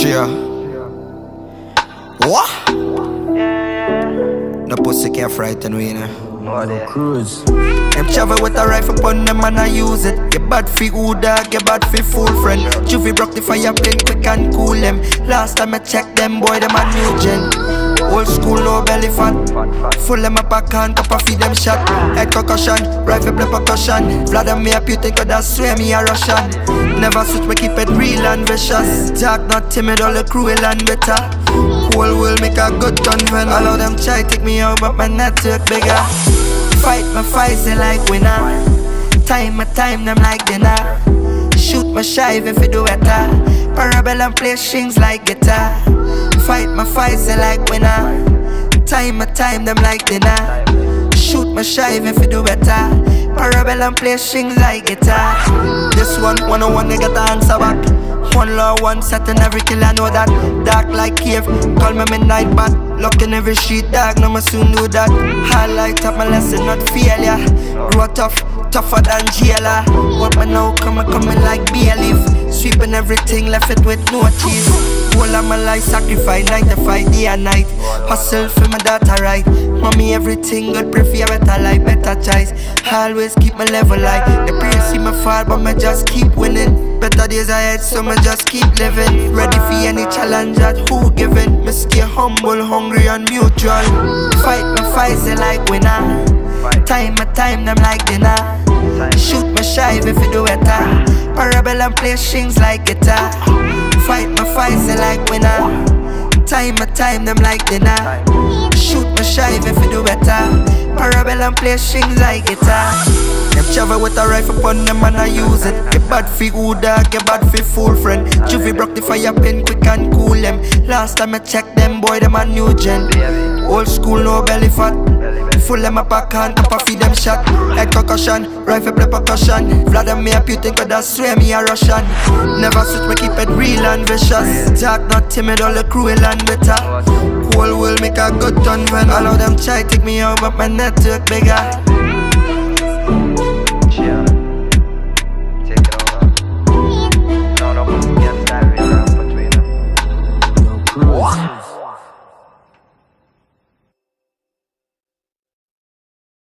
Yeah. What? No pussy can frighten we now. No cruise. Them travel with a rifle upon them and I use it. Get bad fi Uda, get bad fi full friend. Juvie broke the fire plane quick and cool them. Last time I checked them boy them a new gen. Old school no belly fat. Full them up a can, cup of feed them shot. Head concussion, rifle play percussion. Vladimir Putin could have swear me a Russian. Never switch, we keep it real and vicious. Jack not timid, all the cruel and bitter. Cool will make a good gun. All of them try take me out but my network bigger. Fight my fights they like winner. Time my time them like dinner. Shoot my shive if you do better. Parabellum play strings like guitar. Fight my fights, they like winner. Time my time, them like dinner. Shoot my shive if you do better. Parabellum play strings like guitar. This one on one, they get the answer back. One law, one set and every kill, I know that. Dark like cave, call me midnight bat. Lock in every sheet, dark, no me soon do that. Highlight up my lesson, not failure. Grow tough, tougher than jailer. What me now, coming like be a leaf. Sweeping everything, left it with no cheese. Whole of my life sacrifice, night to fight, day and night. Hustle for my daughter right. Mommy everything good, pray for a better life, better choice. Always keep my level high. They pray see me fall but me just keep winning. Better days ahead so me just keep living. Ready for any challenge that who giving. Me stay humble, hungry and mutual. Fight my fights they like winner. Time my time them like dinner. Shoot my shive if you do better. Parabellum play strings like guitar. Fight my fights, they like winner. Time my time, them like dinner. Shoot my shive if you do better. Parabellum play strings like guitar. Them travel with a rifle upon them and I use it. Get bad fi Uda, get bad fi full friend. Juvie broke the fire pin quick and cool them. Last time I checked them, boy, them a new gen. Old school, no belly fat. Full them up a can, cup of feed them shot. Head concussion, rifle play percussion. Vladimir Putin could have swear me a Russian. Never switch, we keep it real and vicious. Jack not timid, all the cruel and bitter. Cool will make a good turn when all of them try take me out but my network bigger.